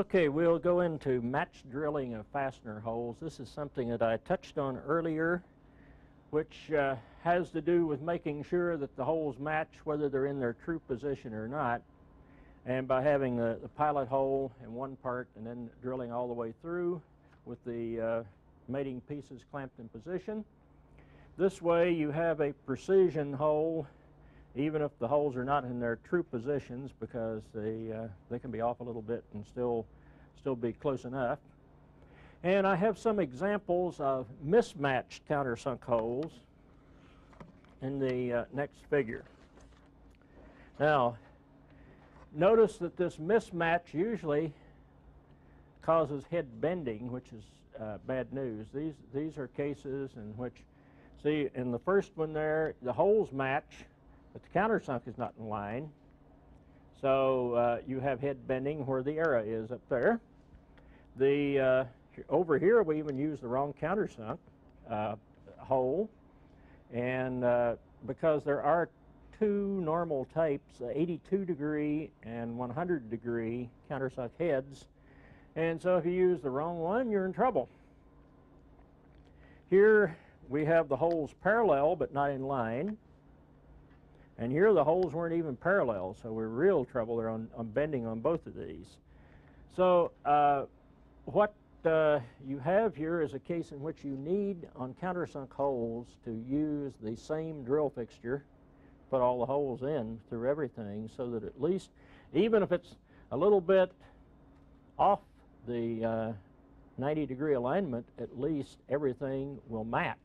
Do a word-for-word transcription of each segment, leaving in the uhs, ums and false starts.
Okay, we'll go into match drilling of fastener holes. This is something that I touched on earlier, which uh, has to do with making sure that the holes match whether they're in their true position or not. And by having the, the pilot hole in one part and then drilling all the way through with the uh, mating pieces clamped in position. This way you have a precision hole even if the holes are not in their true positions, because they, uh, they can be off a little bit and still, still be close enough. And I have some examples of mismatched countersunk holes in the uh, next figure. Now, notice that this mismatch usually causes head bending, which is uh, bad news. These, these are cases in which, see, in the first one there, the holes match, but the countersunk is not in line, so uh, you have head bending where the arrow is up there. The, uh, over here we even use the wrong countersunk uh, hole, and uh, because there are two normal types, eighty-two degree and one hundred degree countersunk heads, and so if you use the wrong one, you're in trouble. Here we have the holes parallel but not in line. And here the holes weren't even parallel, so we're in real trouble there on, on bending on both of these. So uh, what uh, you have here is a case in which you need on countersunk holes to use the same drill fixture, put all the holes in through everything, so that at least, even if it's a little bit off the uh, ninety degree alignment, at least everything will match.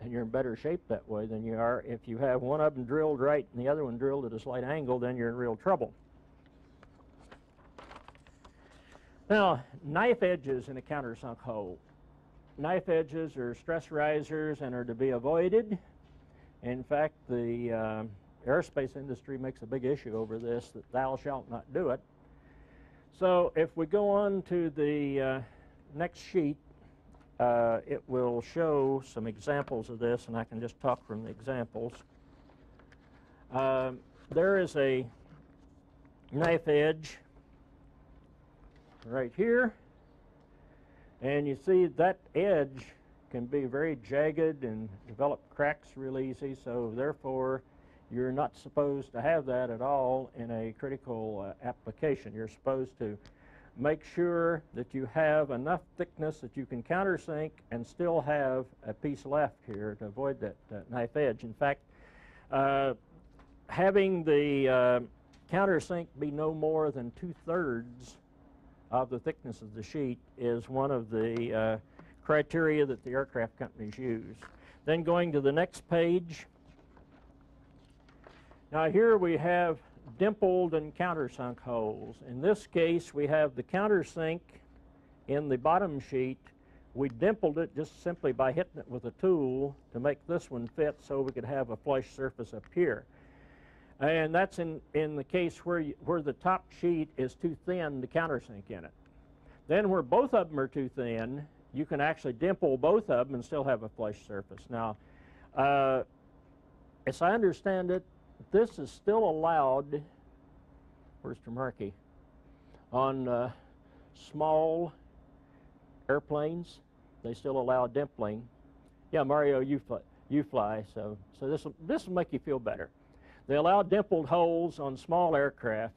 And you're in better shape that way than you are if you have one of them drilled right and the other one drilled at a slight angle, then you're in real trouble. Now, knife edges in a countersunk hole. Knife edges are stress risers and are to be avoided. In fact, the uh, aerospace industry makes a big issue over this, that thou shalt not do it. So if we go on to the uh, next sheet, Uh, it will show some examples of this, and I can just talk from the examples. Uh, there is a knife edge right here, and you see that edge can be very jagged and develop cracks real easy, so therefore you're not supposed to have that at all in a critical uh, application. You're supposed to make sure that you have enough thickness that you can countersink and still have a piece left here to avoid that, that knife edge. In fact, uh, having the uh, countersink be no more than two-thirds of the thickness of the sheet is one of the uh, criteria that the aircraft companies use. Then going to the next page. Now here we have dimpled and countersunk holes. In this case, we have the countersink in the bottom sheet. We dimpled it just simply by hitting it with a tool to make this one fit so we could have a flush surface up here. And that's in, in the case where, you, where the top sheet is too thin to countersink in it. Then where both of them are too thin, you can actually dimple both of them and still have a flush surface. Now, uh, as I understand it, this is still allowed, where's Tremarkey, on uh, small airplanes. They still allow dimpling. Yeah, Mario, you fly, you fly so, so this will this will make you feel better. They allow dimpled holes on small aircraft,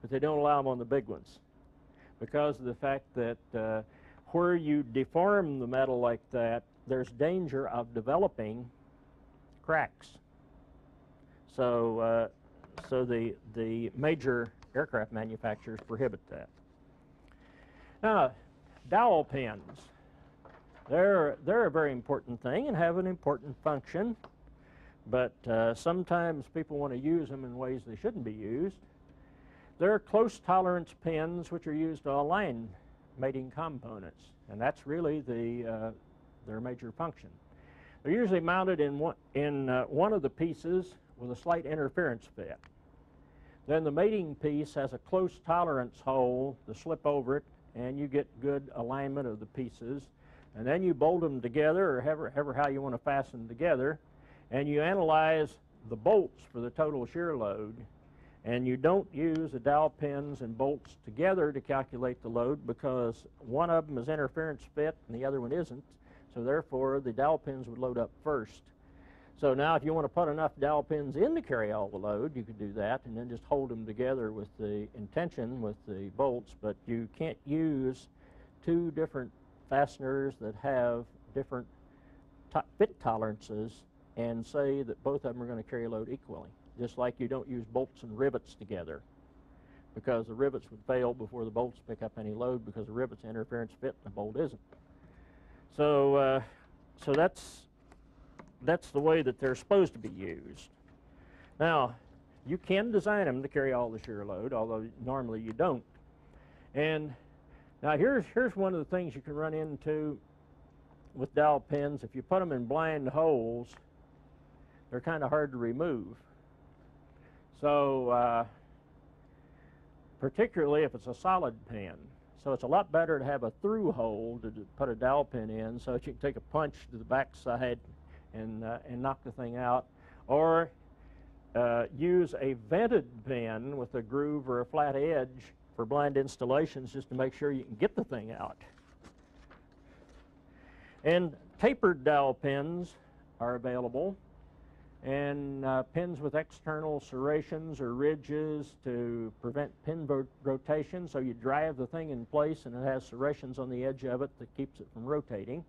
but they don't allow them on the big ones because of the fact that uh, where you deform the metal like that, there's danger of developing cracks. So, uh, so the, the major aircraft manufacturers prohibit that. Now, dowel pins, they're, they're a very important thing and have an important function, but uh, sometimes people want to use them in ways they shouldn't be used. They're close tolerance pins which are used to align mating components, and that's really the, uh, their major function. They're usually mounted in one, in, uh, one of the pieces with a slight interference fit. Then the mating piece has a close tolerance hole to slip over it, and you get good alignment of the pieces. And then you bolt them together, or however how you want to fasten them together, and you analyze the bolts for the total shear load, And you don't use the dowel pins and bolts together to calculate the load because one of them is interference fit and the other one isn't. So therefore, the dowel pins would load up first. So now if you want to put enough dowel pins in to carry all the load, you could do that and then just hold them together with the intention with the bolts, but you can't use two different fasteners that have different to fit tolerances and say that both of them are going to carry load equally, just like you don't use bolts and rivets together because the rivets would fail before the bolts pick up any load because the rivets interference fit and the bolt isn't. So, uh, so that's, that's the way that they're supposed to be used. Now, you can design them to carry all the shear load, although normally you don't. And now here's, here's one of the things you can run into with dowel pins. If you put them in blind holes, they're kind of hard to remove. So, uh, particularly if it's a solid pin. So it's a lot better to have a through hole to put a dowel pin in so that you can take a punch to the backside and, uh, and knock the thing out. Or uh, use a vented pin with a groove or a flat edge for blind installations just to make sure you can get the thing out. And tapered dowel pins are available, and uh, pins with external serrations or ridges to prevent pin rotation, so you drive the thing in place and it has serrations on the edge of it that keeps it from rotating.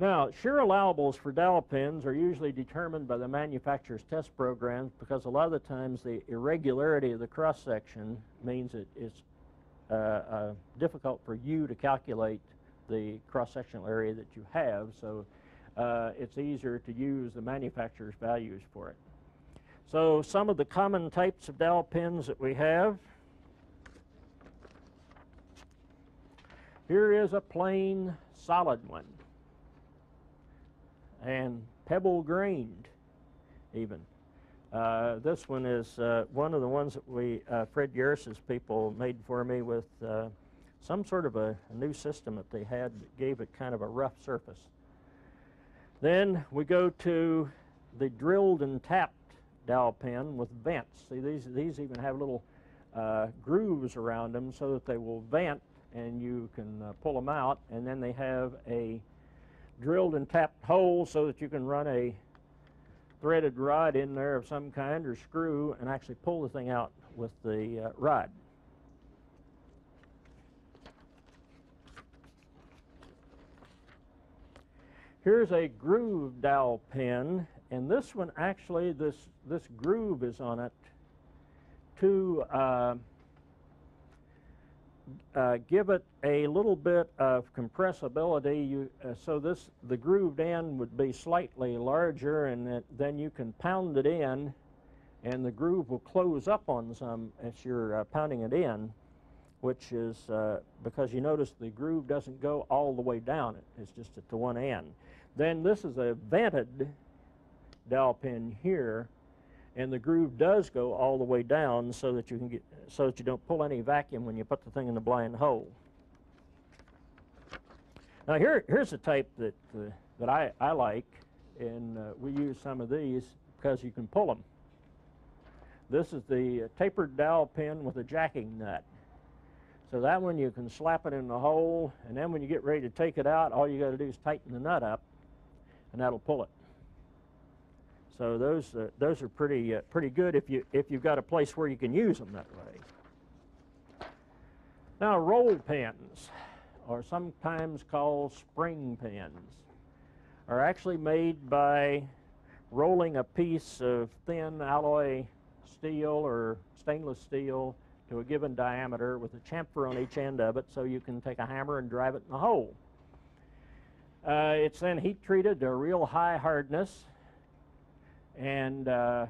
Now, shear allowables for dowel pins are usually determined by the manufacturer's test programs because a lot of the times the irregularity of the cross-section means it is uh, uh, difficult for you to calculate the cross-sectional area that you have, so Uh, it's easier to use the manufacturer's values for it. So some of the common types of dowel pins that we have. Here is a plain solid one, and pebble grained even. Uh, this one is uh, one of the ones that we, uh, Fred Yeris's people made for me with uh, some sort of a, a new system that they had that gave it kind of a rough surface. Then we go to the drilled and tapped dowel pin with vents. See, these, these even have little uh, grooves around them so that they will vent and you can uh, pull them out. And then they have a drilled and tapped hole so that you can run a threaded rod in there of some kind or screw and actually pull the thing out with the uh, rod. Here's a groove dowel pin, and this one actually, this, this groove is on it to uh, uh, give it a little bit of compressibility. You, uh, so this, the grooved end would be slightly larger, and it, then you can pound it in, and the groove will close up on some as you're uh, pounding it in, which is uh, because you notice the groove doesn't go all the way down, it, it's just at the one end. Then this is a vented dowel pin here, and the groove does go all the way down so that you can get, so that you don't pull any vacuum when you put the thing in the blind hole. Now here, here's a type that uh, that I, I like, and uh, we use some of these because you can pull them. This is the tapered dowel pin with a jacking nut. So that one you can slap it in the hole, and then when you get ready to take it out, all you got to do is tighten the nut up, and that'll pull it. So those uh, those are pretty uh, pretty good if you if you've got a place where you can use them that way. Now roll pins, or sometimes called spring pins, are actually made by rolling a piece of thin alloy steel or stainless steel to a given diameter with a chamfer on each end of it so you can take a hammer and drive it in the hole. Uh, it's then heat treated to a real high hardness, and uh,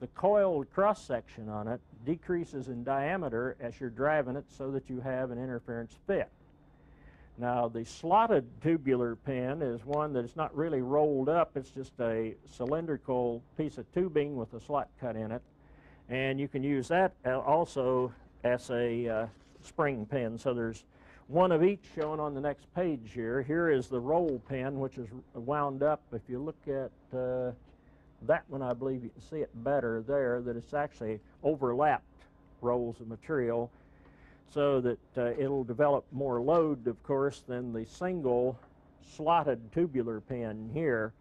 the coiled cross section on it decreases in diameter as you're driving it so that you have an interference fit. Now the slotted tubular pin is one that is not really rolled up, it's just a cylindrical piece of tubing with a slot cut in it. And you can use that also as a uh, spring pin. So there's one of each shown on the next page here. Here is the roll pin, which is wound up. If you look at uh, that one, I believe you can see it better there, that it's actually overlapped rolls of material so that uh, it'll develop more load, of course, than the single slotted tubular pin here.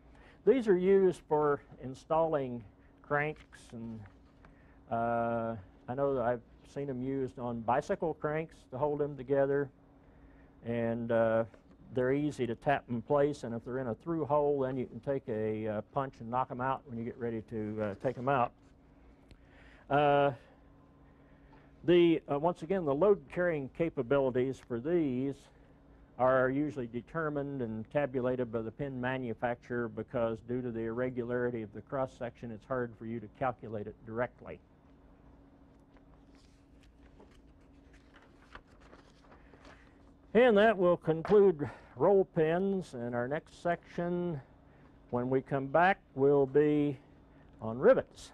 These are used for installing cranks, and uh, I know that I've seen them used on bicycle cranks to hold them together, and uh, they're easy to tap in place, and if they're in a through hole, then you can take a uh, punch and knock them out when you get ready to uh, take them out. Uh, the uh, once again, the load carrying capabilities for these are usually determined and tabulated by the pin manufacturer, because due to the irregularity of the cross section, it's hard for you to calculate it directly. And that will conclude roll pins, and our next section, when we come back, will be on rivets.